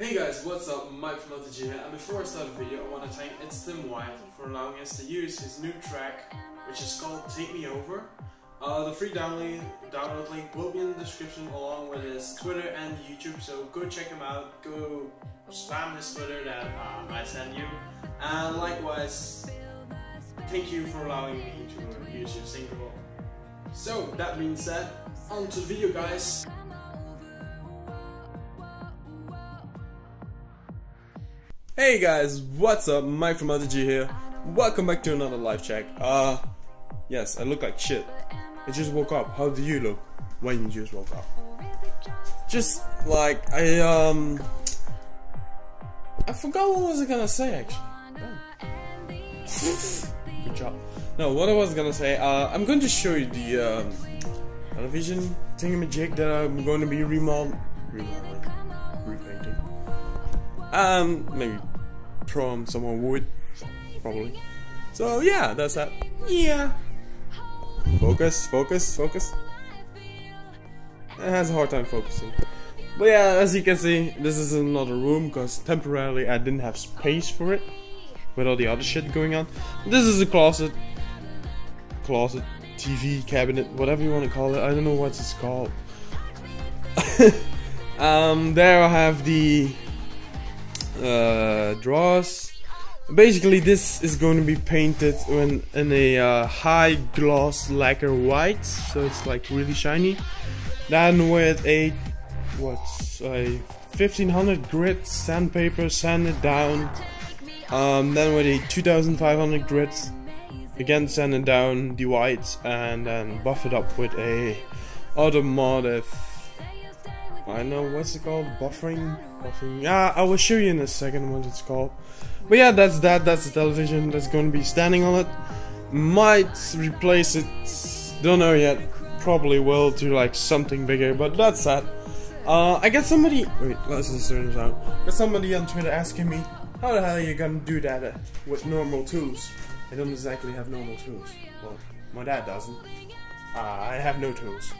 Hey guys, what's up? Mike from Adi G here, and before I start the video, I want to thank It's Tim White for allowing us to use his new track, which is called Take Me Over. The free download link will be in the description along with his Twitter and YouTube, so go check him out, go spam his Twitter that I send you. And likewise, thank you for allowing me to use your single. So, that being said, on to the video guys! Hey guys, what's up? Mike from Adi G here. Welcome back to another live check. Yes, I look like shit. I just woke up. How do you look when you just woke up? Just like I forgot what was I gonna say actually. Yeah. Good job. No, what I was gonna say. I'm going to show you the television thingamajig that I'm going to be repainting. Maybe from someone would probably. So yeah, that's that. Yeah. Focus. It has a hard time focusing. But yeah, as you can see, this is another room because temporarily I didn't have space for it with all the other shit going on. This is a closet, TV cabinet, whatever you want to call it. I don't know what it's called. There I have the drawers. Basically, this is going to be painted in a high gloss lacquer white, so it's like really shiny. Then with a 1500 grit sandpaper, sand it down. Then with a 2500 grit, again sand it down the white, and then buff it up with a automotive. I know what's it called, buffing. Yeah, I will show you in a second what it's called. But yeah, that's the television that's going to be standing on it. Might replace it, don't know yet, probably will, to like something bigger, but that's that. I got somebody, wait, let's just turn this out. Got somebody on Twitter asking me, how the hell are you gonna do that with normal tools? I don't exactly have normal tools. Well, my dad doesn't. I have no tools,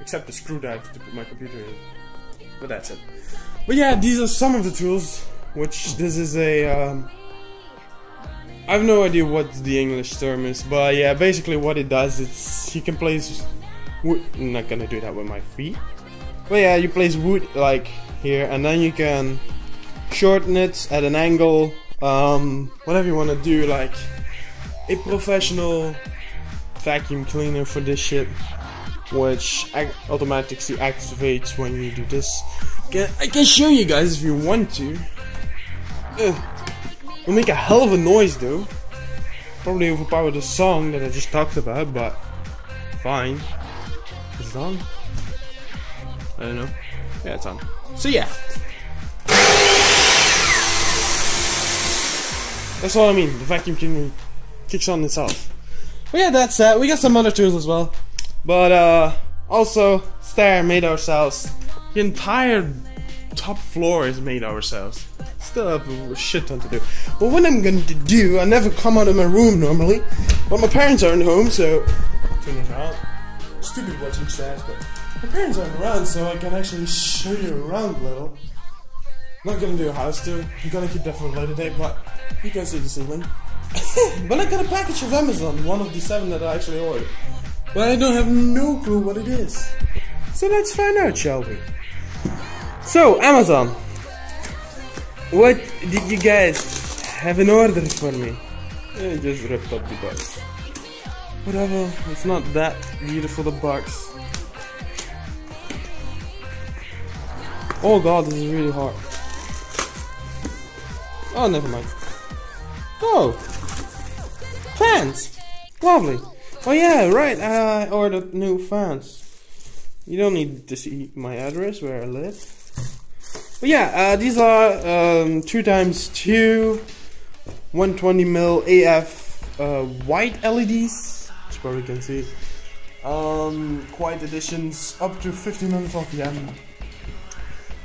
except the screwdriver to put my computer in. But that's it. But yeah, these are some of the tools, which this is a, I have no idea what the English term is, but yeah, basically what it does is you can place wood. I'm not gonna do that with my feet. But yeah, you place wood like here, and then you can shorten it at an angle, whatever you want to do, like a professional vacuum cleaner for this shit, which automatically activates when you do this. I can show you guys if you want to. It'll make a hell of a noise though. Probably overpower the song that I just talked about, but fine. It's on? I don't know. Yeah, it's on. So yeah. That's all I mean. The vacuum cleaner kicks on itself. But yeah, that's that. We got some other tools as well. But also, stair made ourselves. The entire top floor is made ourselves. Still have a shit ton to do. But what I'm going to do, I never come out of my room normally, but my parents aren't home, so... Turn it out. Stupid watching stairs, but... My parents aren't around, so I can actually show you around a little. I'm not going to do a house tour. I'm going to keep that for a later date, but... You can see the ceiling. But I got a package of Amazon, one of the 7 that I actually ordered. But I don't have no clue what it is. So let's find out, shall we? So, Amazon, what did you guys have in order for me? I just ripped up the box. Whatever, it's not that beautiful, the box. Oh god, this is really hard. Oh, never mind. Oh! Fans! Lovely! Oh yeah, right, I ordered new fans. You don't need to see my address where I live. But yeah, these are 2x2 120mm AF white LEDs, as you probably can see. Quiet editions up to 1500 watts.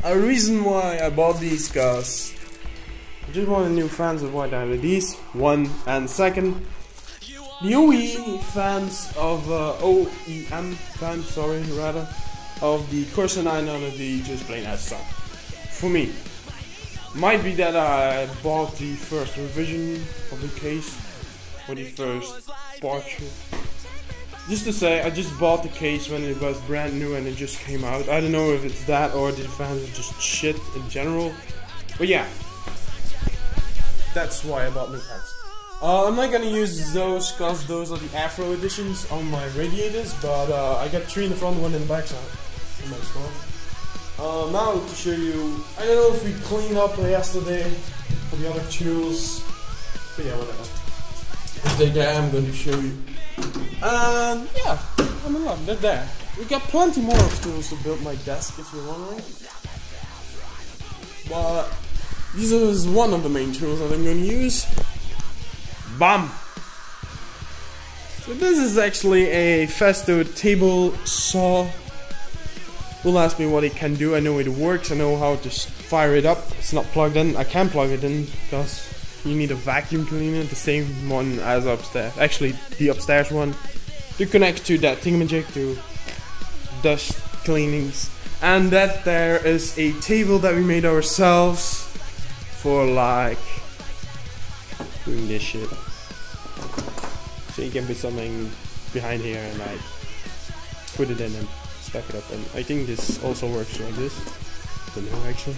A reason why I bought these, cause I just wanted new fans with white LEDs, one, and second, the OE fans of OEM fans, sorry, rather, of the Corsair 900D just plain as sun. For me, Might be that I bought the first revision of the case, or the first partial. Just to say, I just bought the case when it was brand new and it just came out. I don't know if it's that or the fans are just shit in general. But yeah, that's why I bought new fans. I'm not gonna use those because those are the Afro editions on my radiators, but I got three in the front, one in the back, so I might as well. Now to show you, I don't know if we cleaned up yesterday for the other tools, but yeah, whatever. If they're there, I'm going to show you. And yeah, I'm in love, they're there. We got plenty more of tools to build my desk, if you're wondering. But this is one of the main tools that I'm going to use. Bam! So this is actually a Festool table saw. Will ask me what it can do. I know it works, I know how to fire it up. It's not plugged in. I can plug it in because you need a vacuum cleaner, the same one as upstairs, actually the upstairs one, to connect to that thingamajig to dust cleanings. And that there is a table that we made ourselves for like doing this shit, so you can put something behind here and like put it in and stack it up. And I think this also works like this. Don't know actually.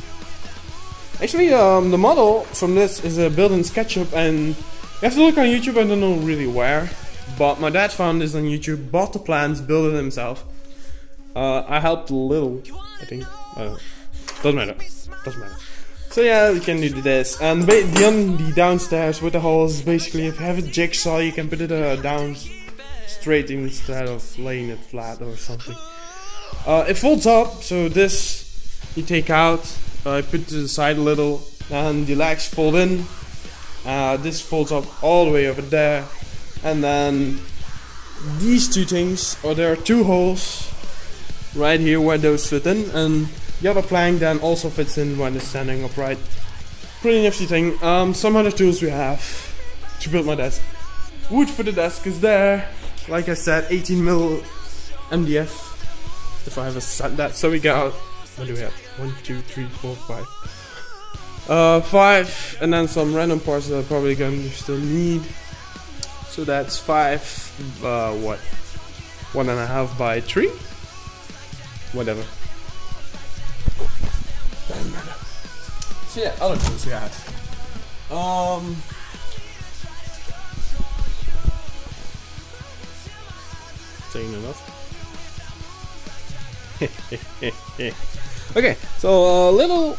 Actually, the model from this is built in SketchUp, and you have to look on YouTube. I don't know really where, but my dad found this on YouTube, bought the plans, built it himself. I helped a little, I think. Doesn't matter. Doesn't matter. So yeah, you can do this. And beyond the downstairs with the holes, basically, if you have a jigsaw, you can put it down straight instead of laying it flat or something. It folds up, so this you take out, put to the side a little, and the legs fold in. This folds up all the way over there, and then these two things, or there are two holes right here where those fit in, and the other plank then also fits in when it's standing upright. Pretty nifty thing. Some other tools we have to build my desk. Wood for the desk is there, like I said, 18mm MDF. If I ever set that, so we got, what do we have? 1, 2, 3, 4, 5. 5, and then some random parts that I'm probably going to still need. So that's 5, 1.5 by 3? Whatever. Doesn't matter. So yeah, other tools we have. Saying enough. Okay, so a little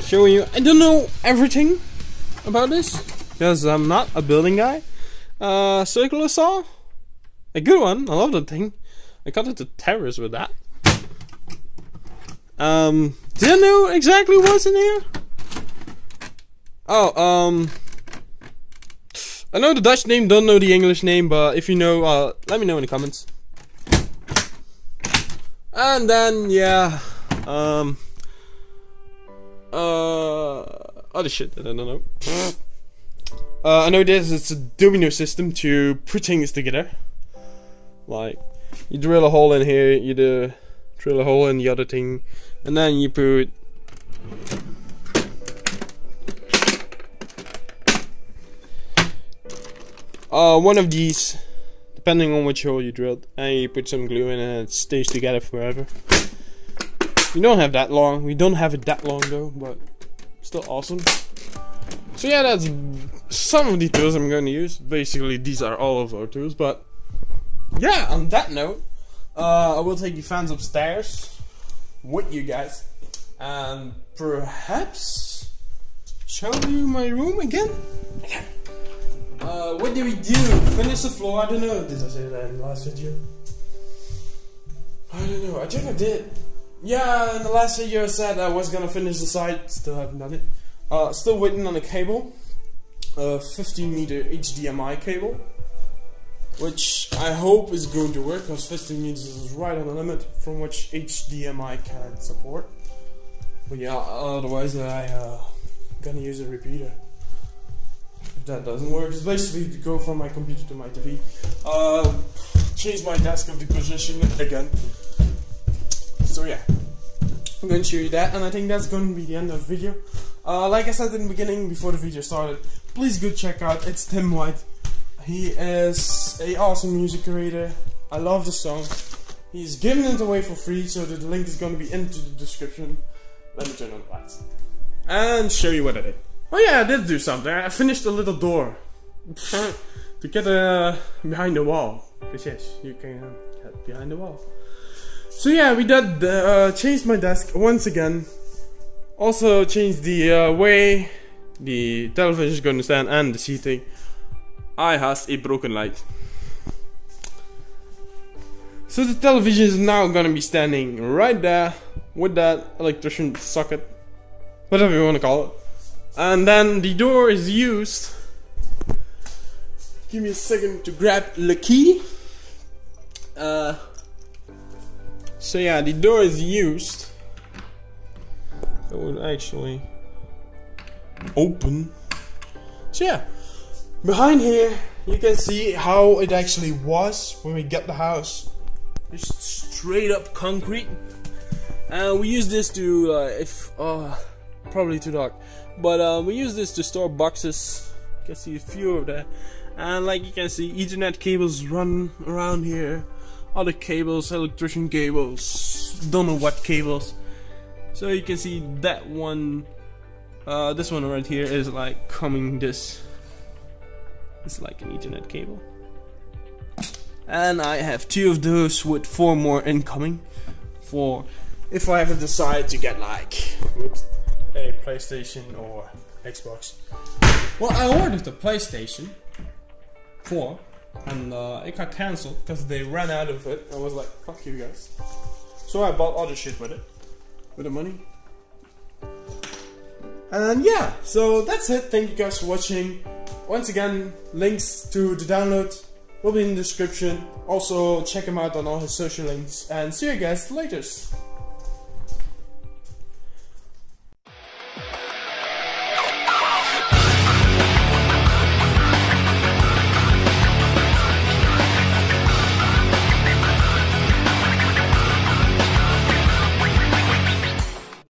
showing you. I don't know everything about this because I'm not a building guy. Circular saw, a good one. I love that thing. I cut into terrace with that. Didn't know exactly what's in here. Oh, I know the Dutch name, don't know the English name, but if you know, let me know in the comments. And then, yeah, other shit that I don't know. I know this is a domino system to put things together. Like, you drill a hole in here, you drill a hole in the other thing, and then you put... one of these. Depending on which hole you drilled, and you put some glue in and it stays together forever. We don't have that long, we don't have it that long though, but still awesome. So yeah, that's some of the tools I'm going to use. Basically these are all of our tools, but yeah, on that note, I will take the fans upstairs with you guys and perhaps show you my room again. What do we do? Finish the floor? I don't know. Did I say that in the last video? I don't know. I think I did. Yeah, in the last video I said I was gonna finish the side. Still haven't done it. Still waiting on a cable. A 15-meter HDMI cable. Which I hope is going to work, because 15 meters is right on the limit from which HDMI can support. But yeah, otherwise I'm gonna use a repeater. If that doesn't work, it's basically to go from my computer to my TV. Change my desk of the position again. So yeah, I'm going to show you that, and I think that's going to be the end of the video. Like I said in the beginning, before the video started, please go check out It's Tim White. He is an awesome music creator. I love the song. He's giving it away for free, so the link is going to be into the description. Let me turn on the lights and show you what I did. Oh yeah, I did do something. I finished a little door to get behind the wall. Because yes, you can get behind the wall. So yeah, we did change my desk once again. Also changed the way the television is going to stand and the seating. I has a broken light. So the television is now going to be standing right there with that electrician socket, whatever you want to call it. And then the door is used. Give me a second to grab the key. So yeah, the door is used. It would actually open. So yeah, behind here you can see how it actually was when we got the house. Just straight up concrete, and we use this to probably too dark, but we use this to store boxes. You can see a few of that, and like you can see, Ethernet cables run around here, other cables, electrician cables, don't know what cables. So you can see that one, this one right here is like coming this. It's like an Ethernet cable. And I have 2 of those with 4 more incoming for if I ever decide to get like a PlayStation or Xbox. Well, I ordered a PlayStation 4 and it got cancelled because they ran out of it. I was like, fuck you guys. So I bought other shit with it, with the money. And yeah, so that's it. Thank you guys for watching. Once again, links to the download will be in the description. Also check him out on all his social links, and see you guys later.